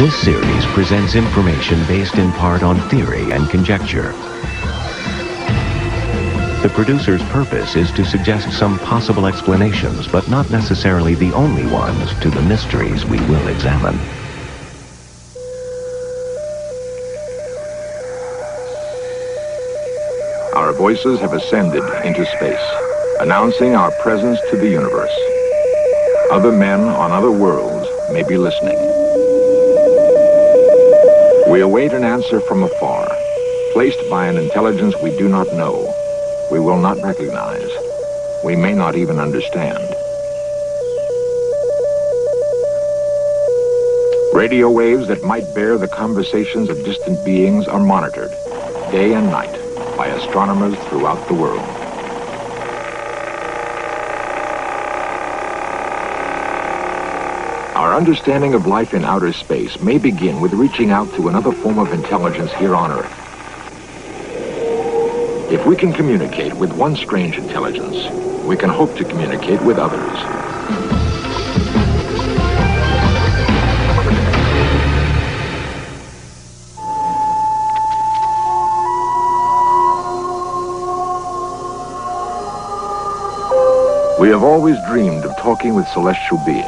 This series presents information based in part on theory and conjecture. The producer's purpose is to suggest some possible explanations, but not necessarily the only ones, to the mysteries we will examine. Our voices have ascended into space, announcing our presence to the universe. Other men on other worlds may be listening. We await an answer from afar, placed by an intelligence we do not know, we will not recognize, we may not even understand. Radio waves that might bear the conversations of distant beings are monitored, day and night, by astronomers throughout the world. Our understanding of life in outer space may begin with reaching out to another form of intelligence here on Earth. If we can communicate with one strange intelligence, we can hope to communicate with others. We have always dreamed of talking with celestial beings.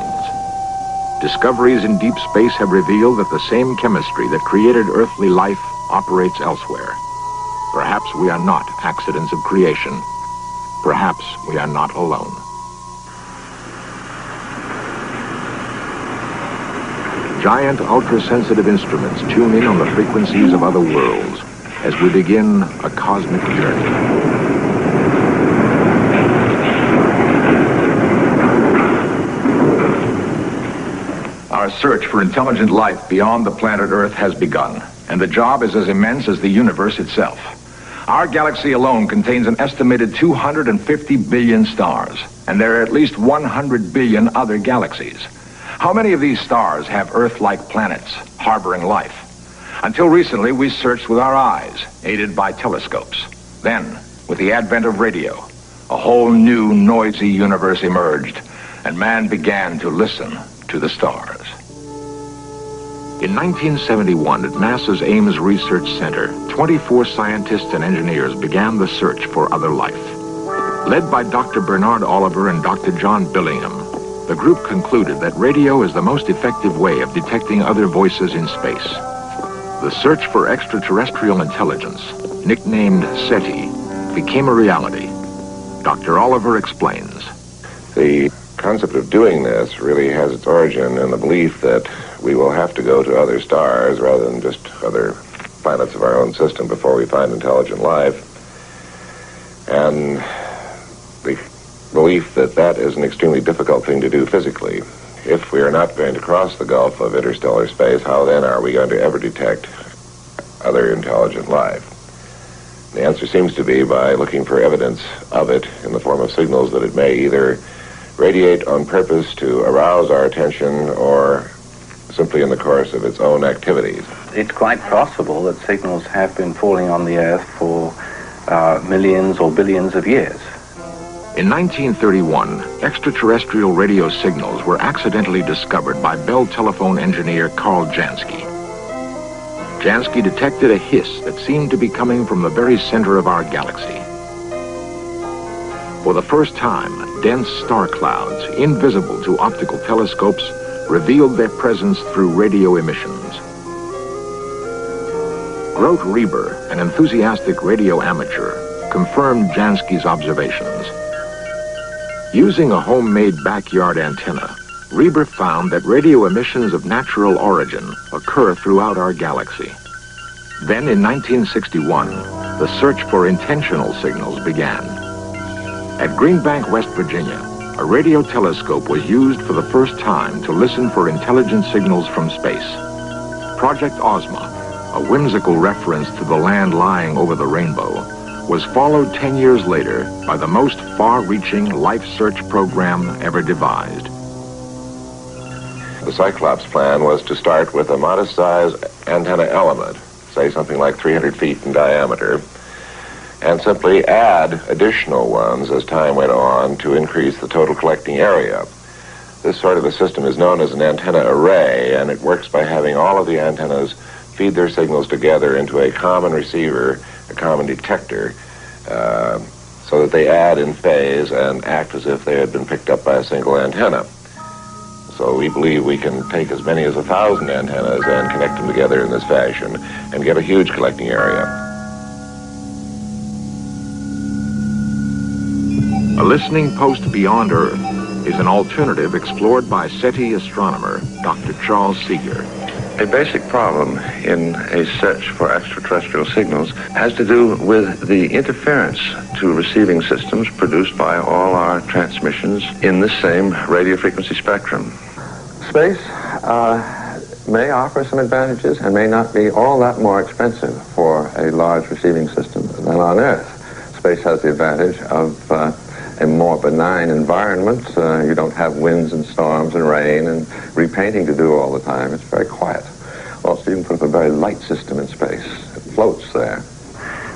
Discoveries in deep space have revealed that the same chemistry that created earthly life operates elsewhere. Perhaps we are not accidents of creation. Perhaps we are not alone. Giant ultra-sensitive instruments tune in on the frequencies of other worlds as we begin a cosmic journey. Our search for intelligent life beyond the planet Earth has begun, and the job is as immense as the universe itself. Our galaxy alone contains an estimated 250 billion stars, and there are at least 100 billion other galaxies. How many of these stars have Earth-like planets harboring life? Until recently, we searched with our eyes, aided by telescopes. Then, with the advent of radio, a whole new, noisy universe emerged, and man began to listen to the stars. In 1971, at NASA's Ames Research Center, 24 scientists and engineers began the search for other life. Led by Dr. Bernard Oliver and Dr. John Billingham, the group concluded that radio is the most effective way of detecting other voices in space. The search for extraterrestrial intelligence, nicknamed SETI, became a reality. Dr. Oliver explains. The concept of doing this really has its origin in the belief that we will have to go to other stars rather than just other planets of our own system before we find intelligent life. And the belief that that is an extremely difficult thing to do physically. If we are not going to cross the gulf of interstellar space, how then are we going to ever detect other intelligent life? The answer seems to be by looking for evidence of it in the form of signals that it may either radiate on purpose to arouse our attention or simply in the course of its own activities. It's quite possible that signals have been falling on the Earth for millions or billions of years. In 1931, extraterrestrial radio signals were accidentally discovered by Bell telephone engineer Carl Jansky. Jansky detected a hiss that seemed to be coming from the very center of our galaxy. For the first time, dense star clouds, invisible to optical telescopes, revealed their presence through radio emissions. Grote Reber, an enthusiastic radio amateur, confirmed Jansky's observations. Using a homemade backyard antenna, Reber found that radio emissions of natural origin occur throughout our galaxy. Then in 1961, the search for intentional signals began. At Greenbank, West Virginia, a radio telescope was used for the first time to listen for intelligent signals from space. Project OSMA, a whimsical reference to the land lying over the rainbow, was followed 10 years later by the most far-reaching life search program ever devised. The Cyclops plan was to start with a modest-sized antenna element, say something like 300 feet in diameter, and simply add additional ones as time went on to increase the total collecting area. This sort of a system is known as an antenna array, and it works by having all of the antennas feed their signals together into a common receiver, a common detector, so that they add in phase and act as if they had been picked up by a single antenna. So we believe we can take as many as 1,000 antennas and connect them together in this fashion and get a huge collecting area. A listening post beyond Earth is an alternative explored by SETI astronomer Dr. Charles Seeger. A basic problem in a search for extraterrestrial signals has to do with the interference to receiving systems produced by all our transmissions in the same radio frequency spectrum. Space may offer some advantages and may not be all that more expensive for a large receiving system than on Earth. Space has the advantage of a more benign environment. You don't have winds and storms and rain and repainting to do all the time. It's very quiet. Also, you can put up a very light system in space. It floats there.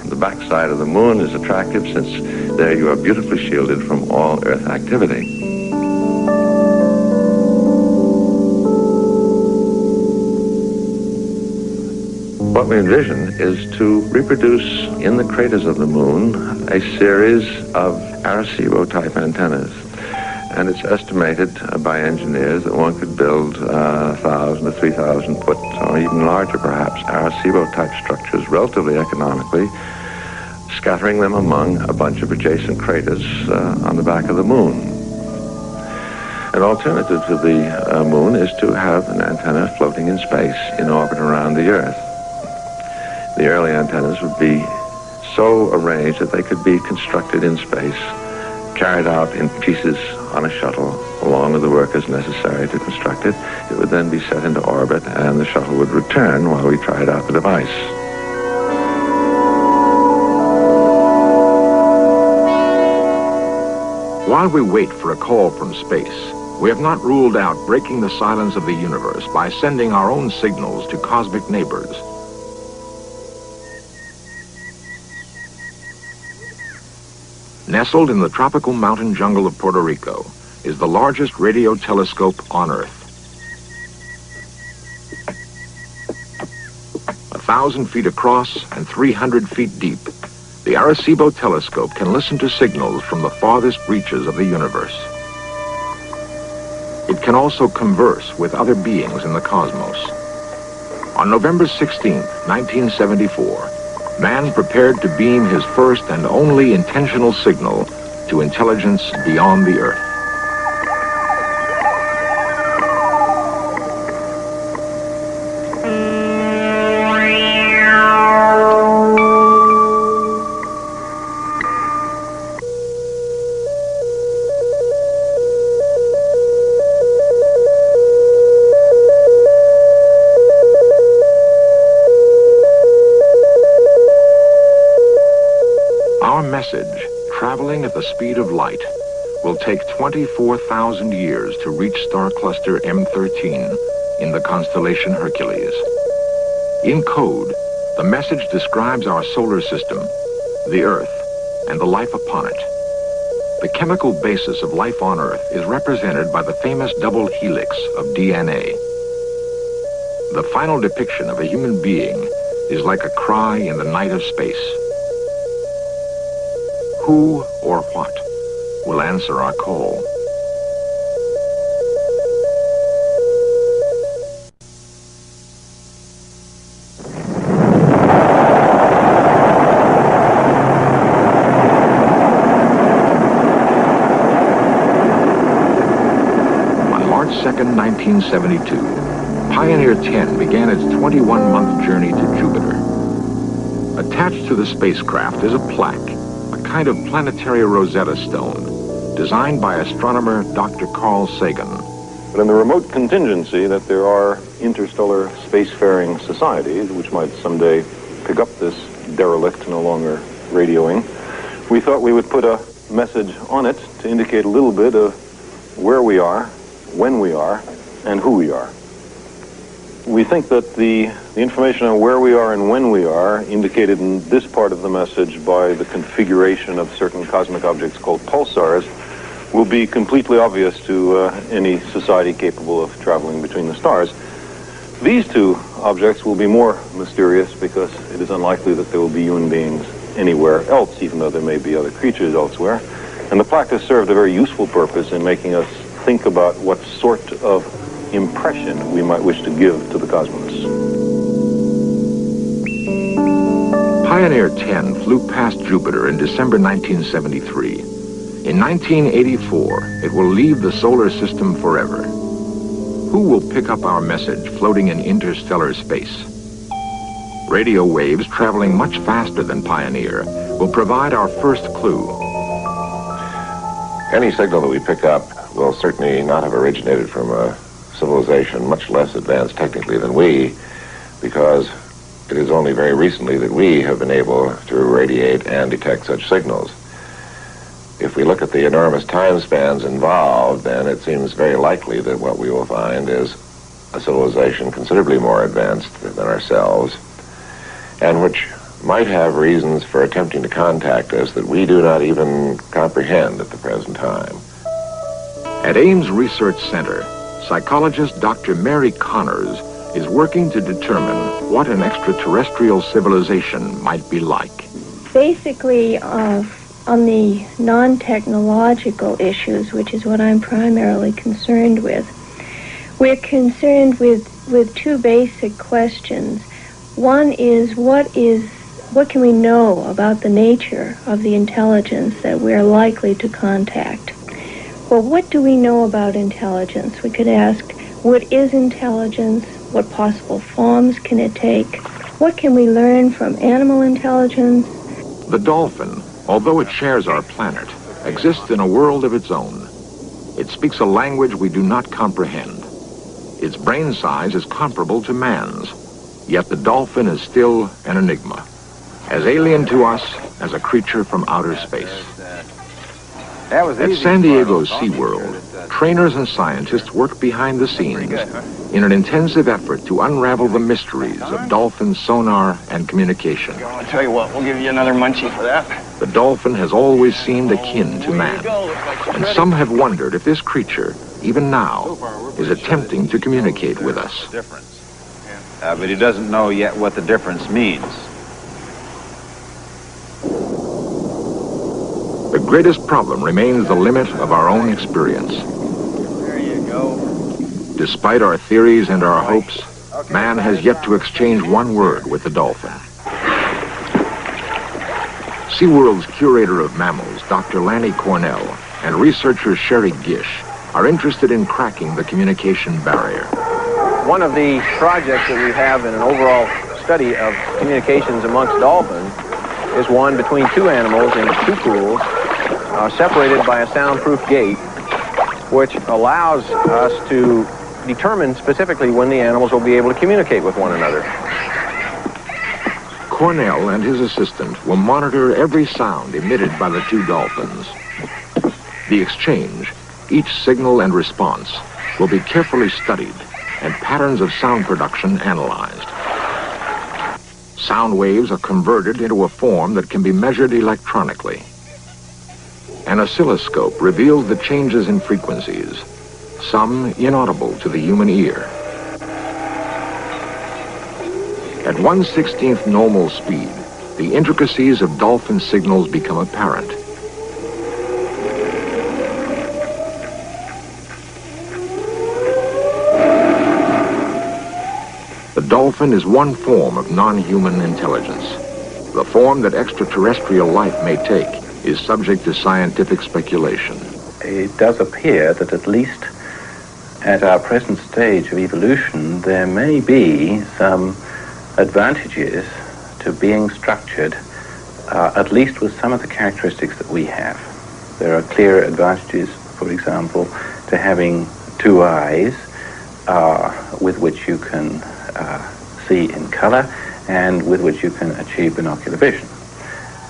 The backside of the moon is attractive since there you are beautifully shielded from all Earth activity. What we envision is to reproduce in the craters of the moon a series of Arecibo-type antennas. And it's estimated by engineers that one could build 1,000 to 3,000 foot, or even larger perhaps, Arecibo-type structures relatively economically, scattering them among a bunch of adjacent craters on the back of the moon. An alternative to the moon is to have an antenna floating in space in orbit around the Earth. The early antennas would be so arranged that they could be constructed in space, carried out in pieces on a shuttle along with the workers necessary to construct it. It would then be set into orbit and the shuttle would return while we tried out the device. While we wait for a call from space, we have not ruled out breaking the silence of the universe by sending our own signals to cosmic neighbors. Nestled in the tropical mountain jungle of Puerto Rico is the largest radio telescope on Earth. 1,000 feet across and 300 feet deep, the Arecibo telescope can listen to signals from the farthest reaches of the universe. It can also converse with other beings in the cosmos. On November 16, 1974, man prepared to beam his first and only intentional signal to intelligence beyond the Earth. Traveling at the speed of light will take 24,000 years to reach star cluster M13 in the constellation Hercules. In code, the message describes our solar system, the Earth, and the life upon it. The chemical basis of life on Earth is represented by the famous double helix of DNA. The final depiction of a human being is like a cry in the night of space. Who or what will answer our call? On March 2nd, 1972, Pioneer 10 began its 21-month journey to Jupiter. Attached to the spacecraft is a plaque, a kind of planetary Rosetta Stone, designed by astronomer Dr. Carl Sagan. But in the remote contingency that there are interstellar spacefaring societies which might someday pick up this derelict no longer radioing, we thought we would put a message on it to indicate a little bit of where we are, when we are, and who we are. We think that the information on where we are and when we are indicated in this part of the message by the configuration of certain cosmic objects called pulsars will be completely obvious to any society capable of traveling between the stars. These two objects will be more mysterious because it is unlikely that there will be human beings anywhere else, even though there may be other creatures elsewhere. And the practice served a very useful purpose in making us think about what sort of impression we might wish to give to the cosmos. Pioneer 10 flew past Jupiter in December 1973. In 1984, it will leave the solar system forever. Who will pick up our message floating in interstellar space? Radio waves traveling much faster than Pioneer will provide our first clue. Any signal that we pick up will certainly not have originated from a civilization much less advanced technically than we, because it is only very recently that we have been able to radiate and detect such signals. If we look at the enormous time spans involved, then it seems very likely that what we will find is a civilization considerably more advanced than ourselves, and which might have reasons for attempting to contact us that we do not even comprehend at the present time. At Ames Research Center, psychologist Dr. Mary Connors is working to determine what an extraterrestrial civilization might be like. Basically, on the non-technological issues, which is what I'm primarily concerned with, we're concerned with two basic questions. One is, what can we know about the nature of the intelligence that we're likely to contact? Well, what do we know about intelligence? We could ask, what is intelligence? What possible forms can it take? What can we learn from animal intelligence? The dolphin, although it shares our planet, exists in a world of its own. It speaks a language we do not comprehend. Its brain size is comparable to man's, yet the dolphin is still an enigma, as alien to us as a creature from outer space. At San Diego's SeaWorld, trainers and scientists work behind the scenes in an intensive effort to unravel the mysteries of dolphin sonar and communication. I'll tell you what, we'll give you another munchie for that. The dolphin has always seemed akin to man, and some have wondered if this creature, even now, is attempting to communicate with us. But he doesn't know yet what the difference means. The greatest problem remains the limit of our own experience. There you go. Despite our theories and our hopes, man has yet to exchange one word with the dolphin. SeaWorld's curator of mammals, Dr. Lanny Cornell, and researcher Sherry Gish are interested in cracking the communication barrier. One of the projects that we have in an overall study of communications amongst dolphins is one between two animals in two pools, separated by a soundproof gate, which allows us to determine specifically when the animals will be able to communicate with one another. Cornell and his assistant will monitor every sound emitted by the two dolphins. The exchange, each signal and response, will be carefully studied and patterns of sound production analyzed. Sound waves are converted into a form that can be measured electronically. An oscilloscope reveals the changes in frequencies, some inaudible to the human ear. At 1/16th normal speed, the intricacies of dolphin signals become apparent. The dolphin is one form of non-human intelligence. The form that extraterrestrial life may take is subject to scientific speculation. It does appear that at least at our present stage of evolution, there may be some advantages to being structured, at least with some of the characteristics that we have. There are clear advantages, for example, to having two eyes with which you can see in color and with which you can achieve binocular vision.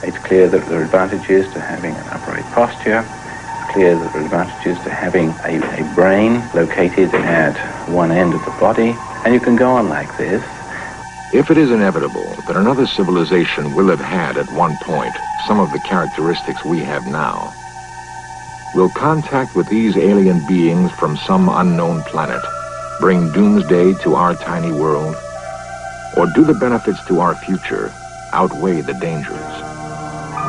It's clear that there are advantages to having an upright posture. It's clear that there are advantages to having a brain located at one end of the body. And you can go on like this. If it is inevitable that another civilization will have had at one point some of the characteristics we have now, will contact with these alien beings from some unknown planet bring doomsday to our tiny world? Or do the benefits to our future outweigh the dangers?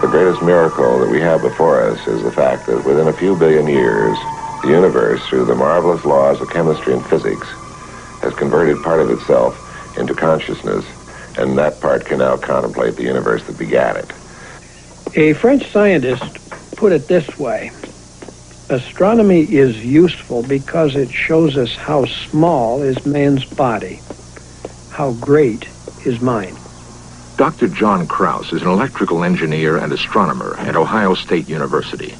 The greatest miracle that we have before us is the fact that within a few billion years, the universe, through the marvelous laws of chemistry and physics, has converted part of itself into consciousness, and that part can now contemplate the universe that begat it. A French scientist put it this way: astronomy is useful because it shows us how small is man's body, how great is mine. Dr. John Kraus is an electrical engineer and astronomer at Ohio State University.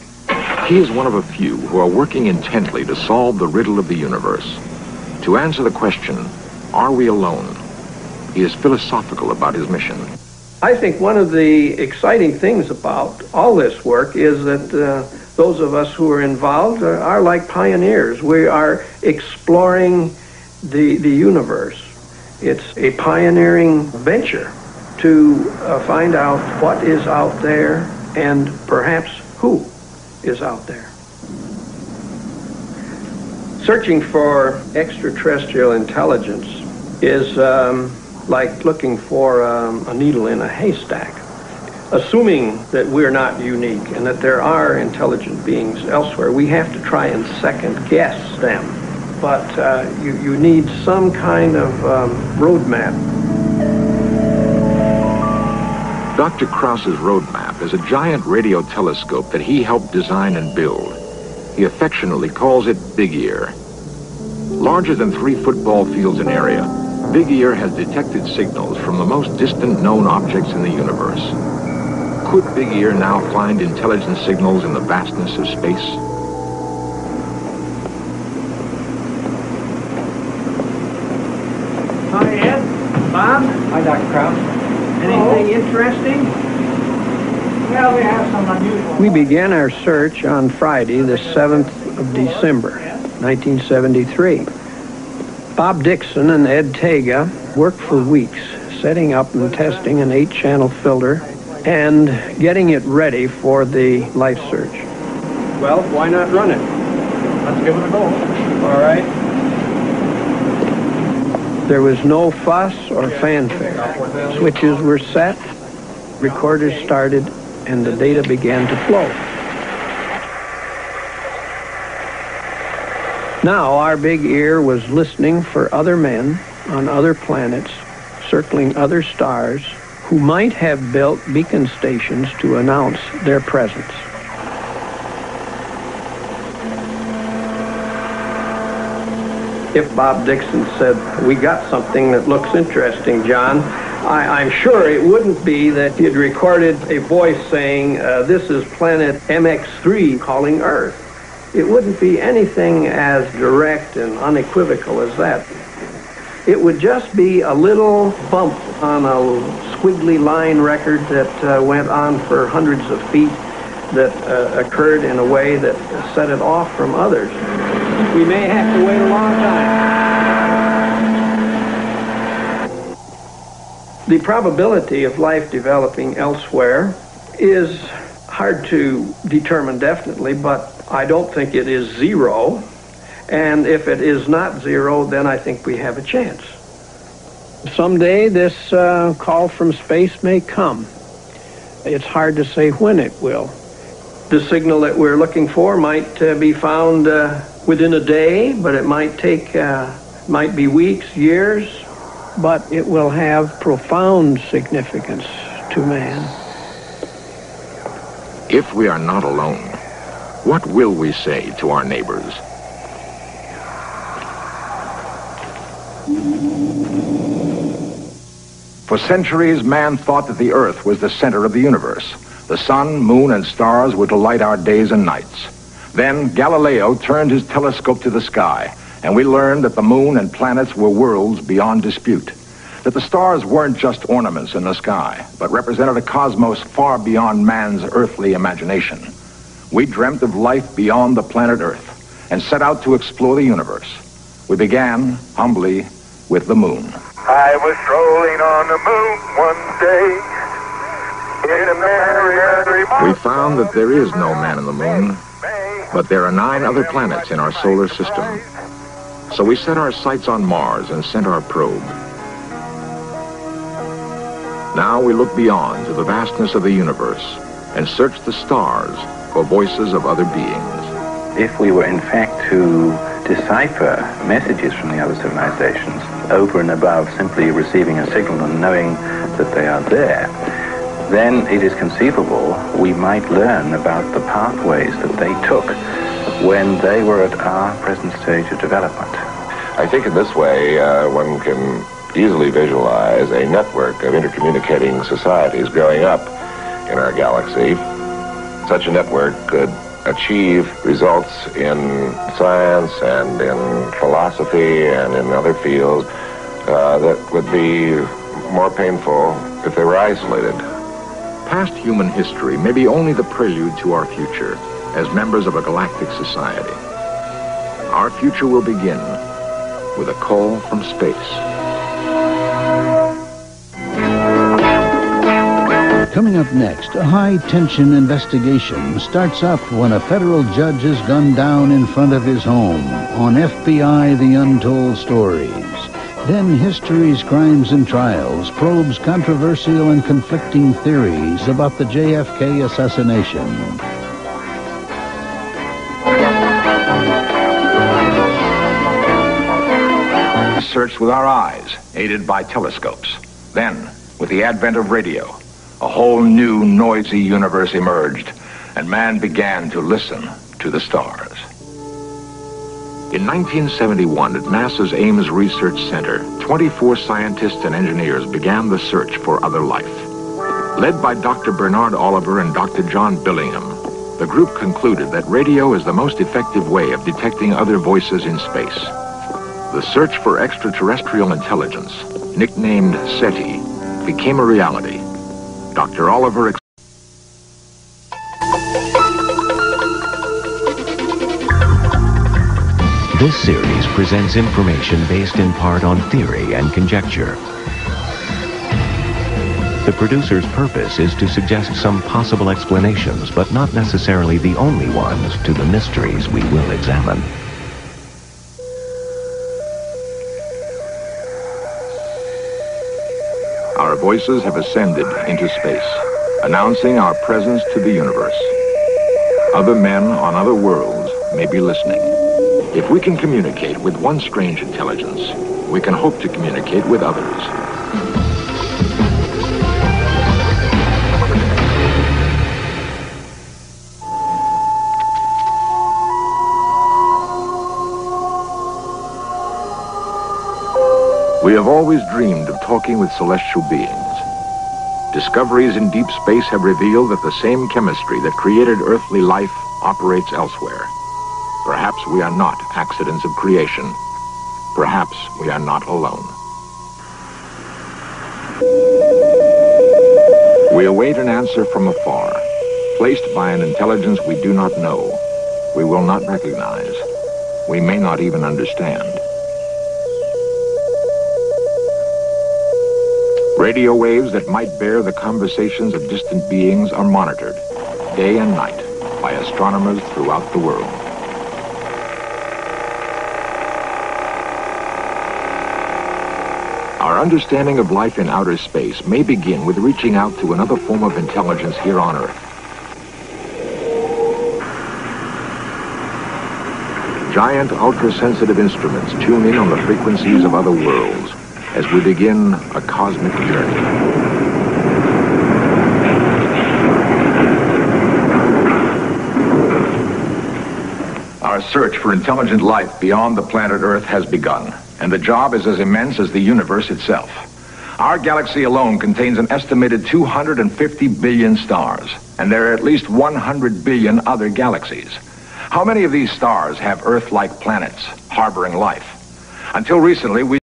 He is one of a few who are working intently to solve the riddle of the universe, to answer the question, are we alone? He is philosophical about his mission. I think one of the exciting things about all this work is that those of us who are involved are like pioneers. We are exploring the universe. It's a pioneering venture to find out what is out there and perhaps who is out there. Searching for extraterrestrial intelligence is like looking for a needle in a haystack. Assuming that we're not unique and that there are intelligent beings elsewhere, we have to try and second guess them. But you need some kind of roadmap. Dr. Kraus's roadmap is a giant radio telescope that he helped design and build. He affectionately calls it Big Ear. Larger than 3 football fields in area, Big Ear has detected signals from the most distant known objects in the universe. Could Big Ear now find intelligence signals in the vastness of space? Hi, Ed. Bob. Hi, Dr. Kraus. Anything interesting? Well, we have some unusual... We began our search on Friday, the 7th of December, 1973. Bob Dixon and Ed Tega worked for weeks, setting up and testing an 8-channel filter and getting it ready for the life search. Well, why not run it? Let's give it a go. All right. There was no fuss or fanfare. Switches were set, recorders started, and the data began to flow. Now our Big Ear was listening for other men on other planets, circling other stars, who might have built beacon stations to announce their presence. If Bob Dixon said, "We got something that looks interesting, John," I'm sure it wouldn't be that he'd recorded a voice saying, "This is planet MX-3 calling Earth." It wouldn't be anything as direct and unequivocal as that. It would just be a little bump on a squiggly line record that went on for hundreds of feet that occurred in a way that set it off from others. We may have to wait a long time. The probability of life developing elsewhere is hard to determine definitely, but I don't think it is zero, and if it is not zero, then I think we have a chance. Someday this call from space may come. It's hard to say when it will. The signal that we're looking for might be found within a day, but it might take, might be weeks, years, but it will have profound significance to man. If we are not alone, what will we say to our neighbors? For centuries, man thought that the Earth was the center of the universe. The sun, moon, and stars were to light our days and nights. Then Galileo turned his telescope to the sky, and we learned that the moon and planets were worlds beyond dispute, that the stars weren't just ornaments in the sky, but represented a cosmos far beyond man's earthly imagination. We dreamt of life beyond the planet Earth and set out to explore the universe. We began, humbly, with the moon. I was strolling on the moon one day in America. We found that there is no man in the moon, But there are 9 other planets in our solar system. So we set our sights on Mars and sent our probe. Now we look beyond to the vastness of the universe and search the stars for voices of other beings. If we were in fact to decipher messages from the other civilizations over and above simply receiving a signal and knowing that they are there, then it is conceivable we might learn about the pathways that they took when they were at our present stage of development. I think in this way one can easily visualize a network of intercommunicating societies growing up in our galaxy. Such a network could achieve results in science and in philosophy and in other fields that would be more painful if they were isolated. Past human history may be only the prelude to our future as members of a galactic society. Our future will begin with a call from space. Coming up next, a high-tension investigation starts up when a federal judge is gunned down in front of his home on FBI: The Untold Stories. Then history's crimes and trials probes controversial and conflicting theories about the JFK assassination. We searched with our eyes, aided by telescopes. Then, with the advent of radio, a whole new noisy universe emerged, and man began to listen to the stars. In 1971, at NASA's Ames Research Center, 24 scientists and engineers began the search for other life. Led by Dr. Bernard Oliver and Dr. John Billingham, the group concluded that radio is the most effective way of detecting other voices in space. The search for extraterrestrial intelligence, nicknamed SETI, became a reality. Dr. Oliver This series presents information based in part on theory and conjecture. The producer's purpose is to suggest some possible explanations, but not necessarily the only ones, to the mysteries we will examine. Our voices have ascended into space, announcing our presence to the universe. Other men on other worlds may be listening. If we can communicate with one strange intelligence, we can hope to communicate with others. We have always dreamed of talking with celestial beings. Discoveries in deep space have revealed that the same chemistry that created earthly life operates elsewhere. Perhaps we are not accidents of creation. Perhaps we are not alone. We await an answer from afar, placed by an intelligence we do not know, we will not recognize, we may not even understand. Radio waves that might bear the conversations of distant beings are monitored, day and night, by astronomers throughout the world. Our understanding of life in outer space may begin with reaching out to another form of intelligence here on Earth. Giant ultra-sensitive instruments tune in on the frequencies of other worlds as we begin a cosmic journey. Our search for intelligent life beyond the planet Earth has begun. And the job is as immense as the universe itself. Our galaxy alone contains an estimated 250 billion stars, and there are at least 100 billion other galaxies. How many of these stars have Earth-like planets harboring life? Until recently, we